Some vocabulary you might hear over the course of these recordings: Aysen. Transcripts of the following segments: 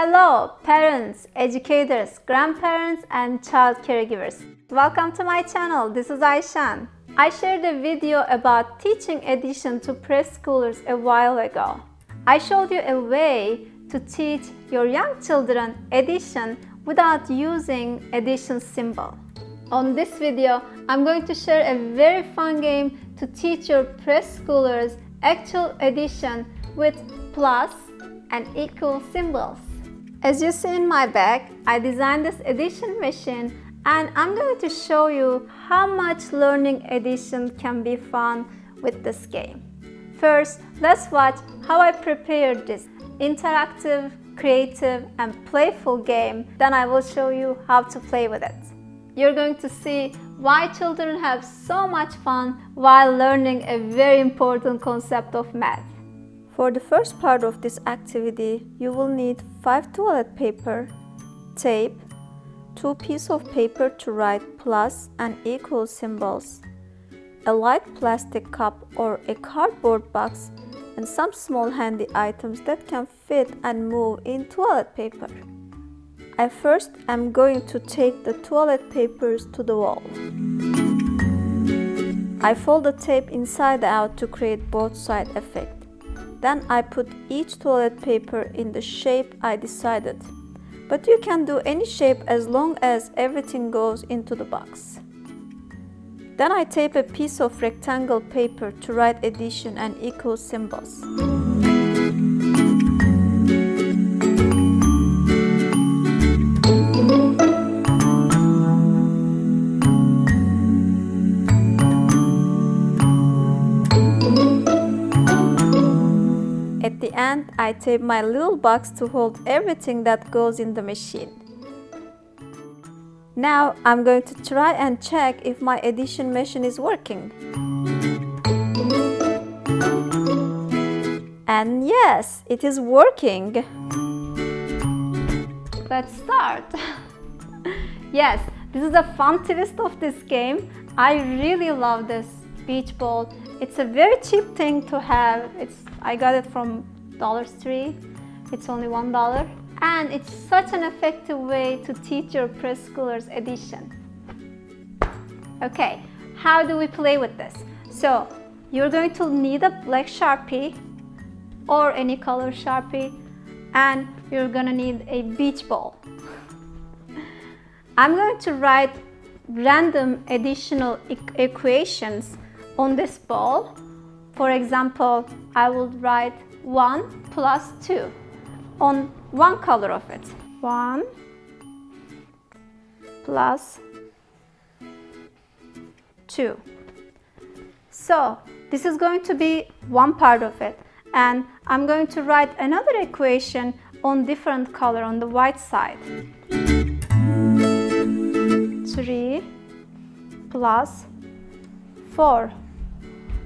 Hello, parents, educators, grandparents and child caregivers. Welcome to my channel. This is Aysen. I shared a video about teaching addition to preschoolers a while ago. I showed you a way to teach your young children addition without using addition symbol. On this video, I'm going to share a very fun game to teach your preschoolers actual addition with plus and equal symbols. As you see in my bag, I designed this addition machine and I'm going to show you how much learning addition can be fun with this game. First, let's watch how I prepared this interactive, creative and playful game. Then I will show you how to play with it. You're going to see why children have so much fun while learning a very important concept of math. For the first part of this activity, you will need 5 toilet paper, tape, 2 pieces of paper to write plus and equal symbols, a light plastic cup or a cardboard box, and some small handy items that can fit and move in toilet paper. I first am going to tape the toilet papers to the wall. I fold the tape inside out to create both side effect. Then I put each toilet paper in the shape I decided. But you can do any shape as long as everything goes into the box. Then I tape a piece of rectangle paper to write addition and equal symbols. At the end, I tape my little box to hold everything that goes in the machine. Now I'm going to try and check if my addition machine is working. And yes, it is working. Let's start. Yes, this is a fun twist of this game. I really love this beach ball. It's a very cheap thing to have. I got it from Dollar Tree. It's only $1. And it's such an effective way to teach your preschoolers addition. Okay, how do we play with this? So, you're going to need a black Sharpie or any color Sharpie, and you're gonna need a beach ball. I'm going to write random additional equations on this ball. For example, I will write 1 plus 2 on one color of it. 1 plus 2. So this is going to be one part of it, and I'm going to write another equation on different color on the white side. 3 plus 4.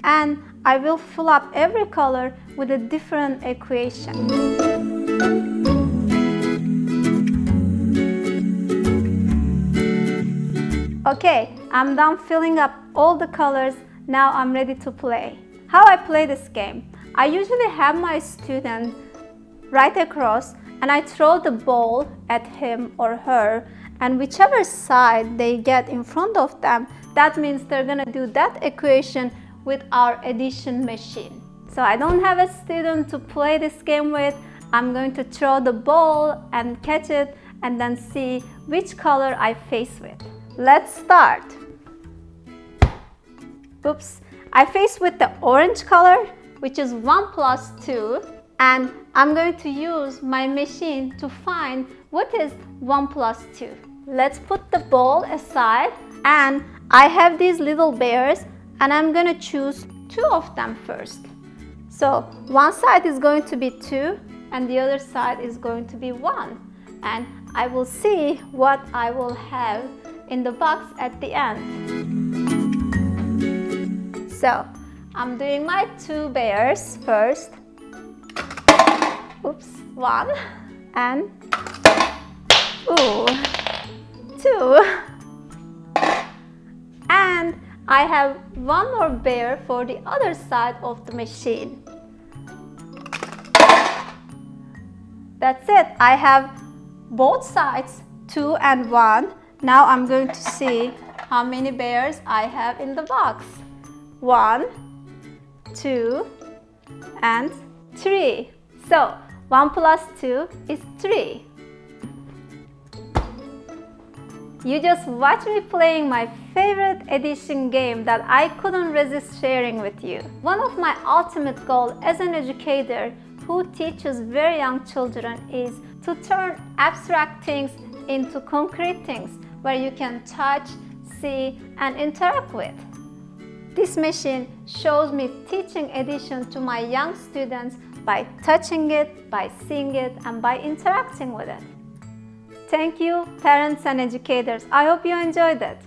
And I will fill up every color with a different equation. Okay, I'm done filling up all the colors. Now I'm ready to play. How I play this game? I usually have my student right across and I throw the ball at him or her, and whichever side they get in front of them, that means they're gonna do that equation with our addition machine. So I don't have a student to play this game with. I'm going to throw the ball and catch it and then see which color I face with. Let's start. Oops, I face with the orange color, which is 1 plus 2, and I'm going to use my machine to find what is 1 plus 2. Let's put the ball aside, and I have these little bears, and I'm gonna choose 2 of them first. So one side is going to be 2 and the other side is going to be 1. And I will see what I will have in the box at the end. So I'm doing my 2 bears first. Oops, 1 and ooh, 2. And I have one more bear for the other side of the machine. That's it. I have both sides, 2 and 1. Now I'm going to see how many bears I have in the box. 1, 2, and 3. So 1 plus 2 is 3. You just watch me playing my favorite addition game that I couldn't resist sharing with you. One of my ultimate goals as an educator who teaches very young children is to turn abstract things into concrete things where you can touch, see, and interact with. This machine shows me teaching addition to my young students by touching it, by seeing it, and by interacting with it. Thank you, parents and educators. I hope you enjoyed it.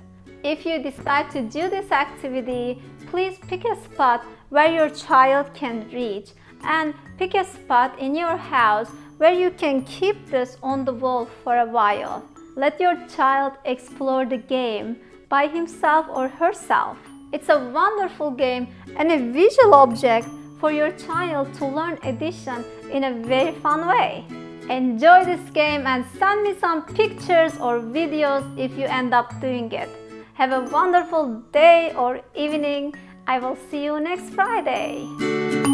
If you decide to do this activity, please pick a spot where your child can reach and pick a spot in your house where you can keep this on the wall for a while. Let your child explore the game by himself or herself. It's a wonderful game and a visual object for your child to learn addition in a very fun way. Enjoy this game and send me some pictures or videos if you end up doing it. Have a wonderful day or evening. I will see you next Friday.